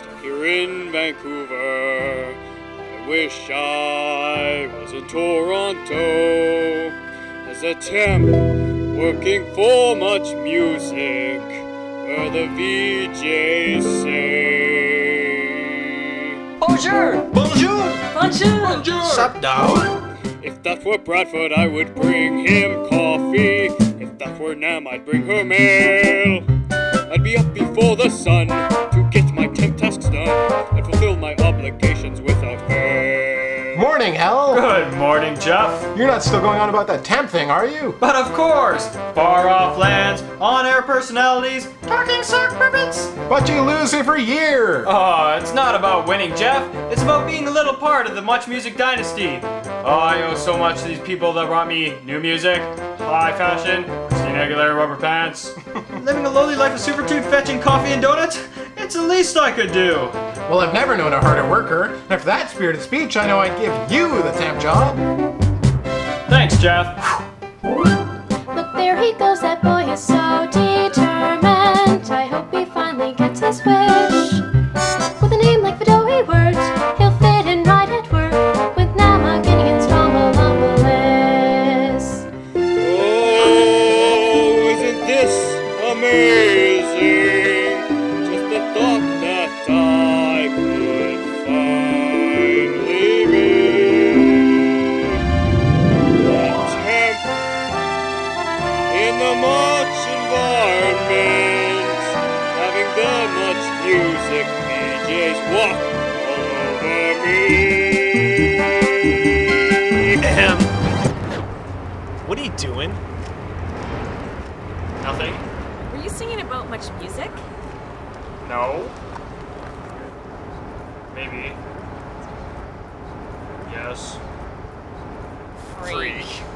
lost here in Vancouver. I wish I was in Toronto. As a temp, working for MuchMusic, where the VJs say bonjour! Bonjour! Bonjour! Bonjour! Sup down! If that were Bradford, I would bring him coffee. If that were Nam, I'd bring her mail. I'd be up before the sun to get my temp tasks done and fulfill my obligations without fail. Morning, Elle. Good morning, Jeff. You're not still going on about that temp thing, are you? But of course! Far off lands, on-air personalities, talking sock puppets. But you lose every year. Oh, it's not about winning, Jeff. It's about being a little part of the MuchMusic dynasty. Oh, I owe so much to these people that brought me new music, high fashion, Christina Aguilera rubber pants. Living a lowly life of superfood, fetching coffee and donuts? It's the least I could do. Well, I've never known a harder worker. And if that's spirited speech, I know I'd give you the temp job. Thanks, Jeff. Look, there he goes. That boy is so determined. I hope he finally gets his wish. With a name like Vidoe words, he'll fit in right at work with Nama getting in Strombolombolis. Oh, isn't this amazing? Just the thought that I could finally be a temp in the Much environment, having the MuchMusic DJs walk all over me. What are you doing? Nothing. Were you singing about MuchMusic? No. Maybe. Yes. Freak.